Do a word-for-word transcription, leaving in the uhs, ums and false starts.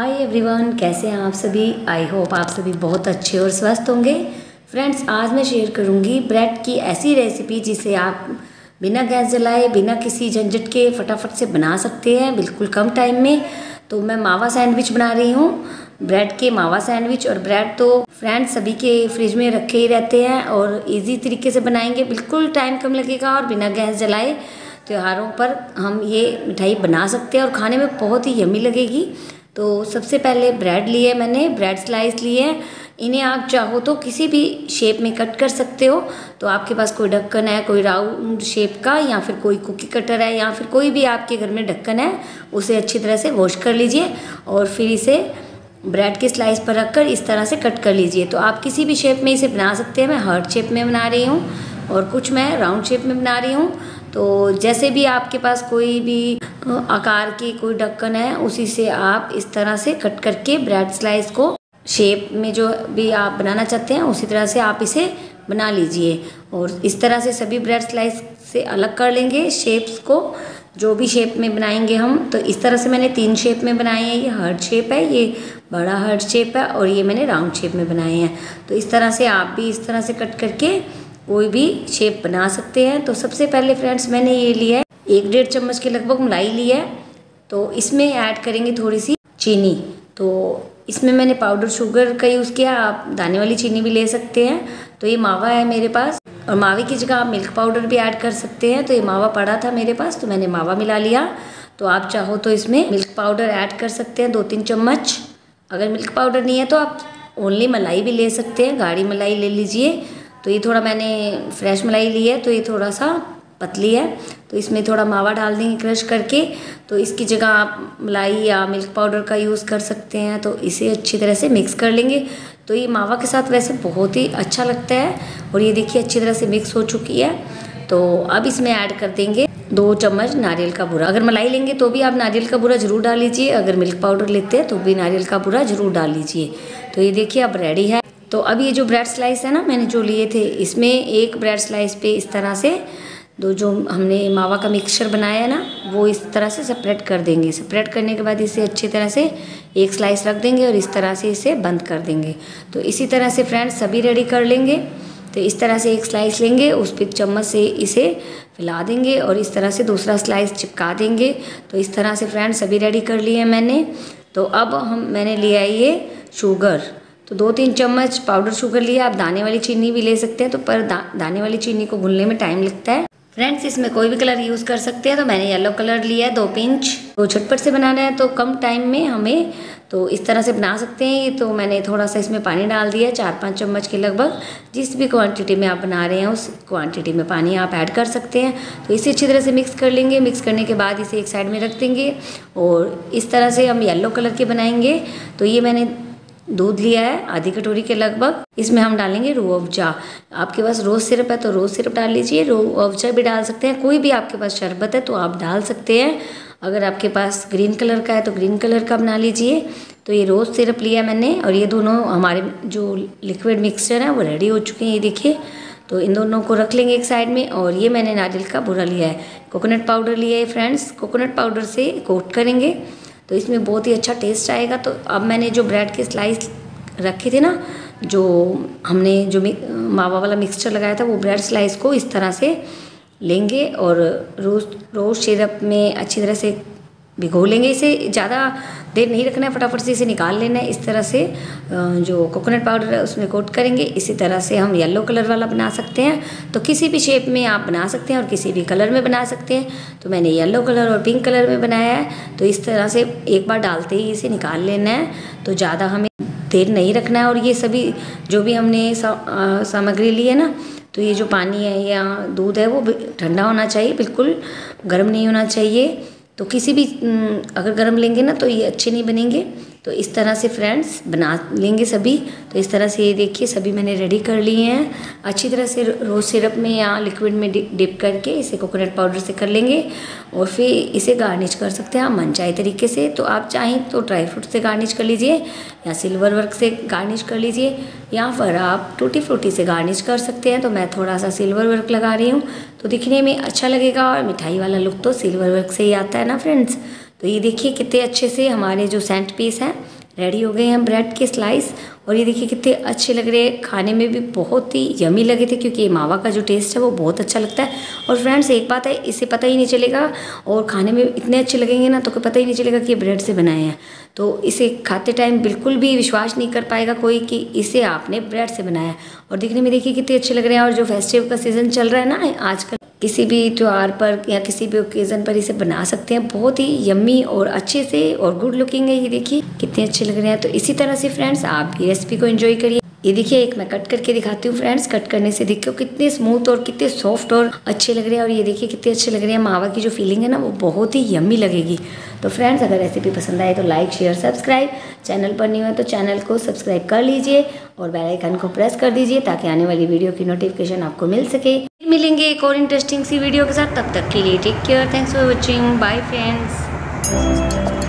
Hi everyone, कैसे हैं आप सभी। आई होप आप सभी बहुत अच्छे और स्वस्थ होंगे। फ्रेंड्स, आज मैं शेयर करूंगी ब्रेड की ऐसी रेसिपी जिसे आप बिना गैस जलाए, बिना किसी झंझट के फटाफट से बना सकते हैं, बिल्कुल कम टाइम में। तो मैं मावा सैंडविच बना रही हूँ, ब्रेड के मावा सैंडविच। और ब्रेड तो फ्रेंड्स सभी के फ्रिज में रखे ही रहते हैं और ईजी तरीके से बनाएंगे, बिल्कुल टाइम कम लगेगा। और बिना गैस जलाए त्योहारों पर हम ये मिठाई बना सकते हैं और खाने में बहुत ही यम्मी लगेगी। तो सबसे पहले ब्रेड लिए मैंने, ब्रेड स्लाइस लिए हैं। इन्हें आप चाहो तो किसी भी शेप में कट कर सकते हो। तो आपके पास कोई ढक्कन है, कोई राउंड शेप का, या फिर कोई कुकी कटर है, या फिर कोई भी आपके घर में ढक्कन है, उसे अच्छी तरह से वॉश कर लीजिए और फिर इसे ब्रेड के स्लाइस पर रखकर इस तरह से कट कर लीजिए। तो आप किसी भी शेप में इसे बना सकते हैं। मैं हार्ट शेप में बना रही हूँ और कुछ मैं राउंड शेप में बना रही हूँ। तो जैसे भी आपके पास कोई भी आकार की कोई ढक्कन है, उसी से आप इस तरह से कट करके ब्रेड स्लाइस को शेप में जो भी आप बनाना चाहते हैं उसी तरह से आप इसे बना लीजिए। और इस तरह से सभी ब्रेड स्लाइस से अलग कर लेंगे शेप्स को, जो भी शेप में बनाएंगे हम। तो इस तरह से मैंने तीन शेप में बनाए हैं। ये हार्ट शेप है, ये बड़ा हार्ट शेप है और ये मैंने राउंड शेप में बनाए हैं। तो इस तरह से आप भी इस तरह से कट करके कोई भी शेप बना सकते हैं। तो सबसे पहले फ्रेंड्स मैंने ये लिया है एक डेढ़ चम्मच के लगभग मलाई लिया है। तो इसमें ऐड करेंगे थोड़ी सी चीनी। तो इसमें मैंने पाउडर शुगर का यूज़ किया, आप दाने वाली चीनी भी ले सकते हैं। तो ये मावा है मेरे पास और मावे की जगह आप मिल्क पाउडर भी ऐड कर सकते हैं। तो ये मावा पड़ा था मेरे पास, तो मैंने मावा मिला लिया। तो आप चाहो तो इसमें मिल्क पाउडर ऐड कर सकते हैं, दो तीन चम्मच। अगर मिल्क पाउडर नहीं है तो आप ओनली मलाई भी ले सकते हैं, गाढ़ी मलाई ले लीजिए। तो ये थोड़ा मैंने फ्रेश मलाई ली है, तो ये थोड़ा सा पतली है। तो इसमें थोड़ा मावा डाल देंगे क्रश करके। तो इसकी जगह आप मलाई या मिल्क पाउडर का यूज़ कर सकते हैं। तो इसे अच्छी तरह से मिक्स कर लेंगे। तो ये मावा के साथ वैसे बहुत ही अच्छा लगता है। और ये देखिए अच्छी तरह से मिक्स हो चुकी है। तो अब इसमें ऐड कर देंगे दो चम्मच नारियल का बूरा। अगर मलाई लेंगे तो भी आप नारियल का बूरा ज़रूर डाल लीजिए, अगर मिल्क पाउडर लेते हैं तो भी नारियल का बूरा ज़रूर डाल लीजिए। तो ये देखिए अब रेडी है। तो अब ये जो ब्रेड स्लाइस है ना, मैंने जो लिए थे, इसमें एक ब्रेड स्लाइस पे इस तरह से दो जो हमने मावा का मिक्सचर बनाया है ना, वो इस तरह से सेपरेट कर देंगे। सेपरेट करने के बाद इसे अच्छी तरह से एक स्लाइस रख देंगे और इस तरह से इसे बंद कर देंगे। तो इसी तरह से फ्रेंड्स सभी रेडी कर लेंगे। तो इस तरह से एक स्लाइस लेंगे, उस पर चम्मच से इसे फैला देंगे और इस तरह से दूसरा स्लाइस चिपका देंगे। तो इस तरह से फ्रेंड्स सभी रेडी कर लिए मैंने। तो अब हम मैंने लिया ये शुगर, तो दो तीन चम्मच पाउडर शुगर लिया। आप दाने वाली चीनी भी ले सकते हैं, तो पर दा, दाने वाली चीनी को घुलने में टाइम लगता है। फ्रेंड्स इसमें कोई भी कलर यूज़ कर सकते हैं। तो मैंने येलो कलर लिया है, दो पिंच। तो झटपट से बनाना है, तो कम टाइम में हमें तो इस तरह से बना सकते हैं। तो मैंने थोड़ा सा इसमें पानी डाल दिया, चार पाँच चम्मच के लगभग। जिस भी क्वांटिटी में आप बना रहे हैं उस क्वांटिटी में पानी आप ऐड कर सकते हैं। तो इसे अच्छी तरह से मिक्स कर लेंगे। मिक्स करने के बाद इसे एक साइड में रख देंगे और इस तरह से हम येलो कलर के बनाएंगे। तो ये मैंने दूध लिया है आधी कटोरी के लगभग। इसमें हम डालेंगे रूह अफ़ज़ा। आपके पास रोज़ सिरप है तो रोज़ सिरप डाल लीजिए, रूह अफ़ज़ा भी डाल सकते हैं। कोई भी आपके पास शरबत है तो आप डाल सकते हैं। अगर आपके पास ग्रीन कलर का है तो ग्रीन कलर का बना लीजिए। तो ये रोज़ सिरप लिया मैंने और ये दोनों हमारे जो लिक्विड मिक्सचर है वो रेडी हो चुके हैं, ये देखिए। तो इन दोनों को रख लेंगे एक साइड में। और ये मैंने नारियल का बूरा लिया है, कोकोनट पाउडर लिया है फ्रेंड्स। कोकोनट पाउडर से कोट करेंगे तो इसमें बहुत ही अच्छा टेस्ट आएगा। तो अब मैंने जो ब्रेड के स्लाइस रखे थे ना, जो हमने जो मावा वाला मिक्सचर लगाया था, वो ब्रेड स्लाइस को इस तरह से लेंगे और रोज़ रोज़ सिरप में अच्छी तरह से भिगो लेंगे। इसे ज़्यादा देर नहीं रखना है, फटाफट से इसे निकाल लेना है। इस तरह से जो कोकोनट पाउडर है उसमें कोट करेंगे। इसी तरह से हम येलो कलर वाला बना सकते हैं। तो किसी भी शेप में आप बना सकते हैं और किसी भी कलर में बना सकते हैं। तो मैंने येलो कलर और पिंक कलर में बनाया है। तो इस तरह से एक बार डालते ही इसे निकाल लेना है। तो ज़्यादा हमें देर नहीं रखना है। और ये सभी जो भी हमने सामग्री ली है ना, तो ये जो पानी है या दूध है वो ठंडा होना चाहिए, बिल्कुल गर्म नहीं होना चाहिए। तो किसी भी अगर गरम लेंगे ना तो ये अच्छे नहीं बनेंगे। तो इस तरह से फ्रेंड्स बना लेंगे सभी। तो इस तरह से ये देखिए सभी मैंने रेडी कर लिए हैं। अच्छी तरह से रोज़ सिरप में या लिक्विड में डिप करके इसे कोकोनट पाउडर से कर लेंगे और फिर इसे गार्निश कर सकते हैं आप मनचाहे तरीके से। तो आप चाहें तो ड्राई फ्रूट से गार्निश कर लीजिए, या सिल्वर वर्क से गार्निश कर लीजिए, या फिर आप टूटी फ्रूटी से गार्निश कर सकते हैं। तो मैं थोड़ा सा सिल्वर वर्क लगा रही हूँ, तो दिखने में अच्छा लगेगा और मिठाई वाला लुक तो सिल्वर वर्क से ही आता है ना फ्रेंड्स। तो ये देखिए कितने अच्छे से हमारे जो सेंट पीस हैं रेडी हो गए हैं ब्रेड के स्लाइस। और ये देखिए कितने अच्छे लग रहे हैं, खाने में भी बहुत ही यमी लगे थे क्योंकि मावा का जो टेस्ट है वो बहुत अच्छा लगता है। और फ्रेंड्स एक बात है, इसे पता ही नहीं चलेगा और खाने में इतने अच्छे लगेंगे ना तो कोई पता ही नहीं चलेगा कि ये ब्रेड से बनाए हैं। तो इसे खाते टाइम बिल्कुल भी विश्वास नहीं कर पाएगा कोई कि इसे आपने ब्रेड से बनाया। और दिखने में देखिए कितने अच्छे लग रहे हैं। और जो फेस्टिव का सीज़न चल रहा है ना आजकल, किसी भी त्यौहार पर या किसी भी ओकेज़न पर इसे बना सकते हैं, बहुत ही यम्मी और अच्छे से और गुड लुकिंग है। ये देखिए कितने अच्छे लग रहे हैं। तो इसी तरह से फ्रेंड्स आप ये रेसिपी को एंजॉय करिए। ये देखिए एक मैं कट करके दिखाती हूँ फ्रेंड्स। कट करने से देखिए कितने स्मूथ और कितने सॉफ्ट और अच्छे लग रहे हैं। और ये देखिए कितने अच्छे लग रहे हैं, मावा की जो फीलिंग है ना वो बहुत ही यम्मी लगेगी। तो फ्रेंड्स अगर रेसिपी पसंद आए तो लाइक शेयर सब्सक्राइब, चैनल पर नहीं हो तो चैनल को सब्सक्राइब कर लीजिए और बेल आइकन को प्रेस कर दीजिए ताकि आने वाली वीडियो की नोटिफिकेशन आपको मिल सके। मिलेंगे एक और इंटरेस्टिंग सी वीडियो के साथ, तब तक के लिए take care, thanks for watching, bye friends.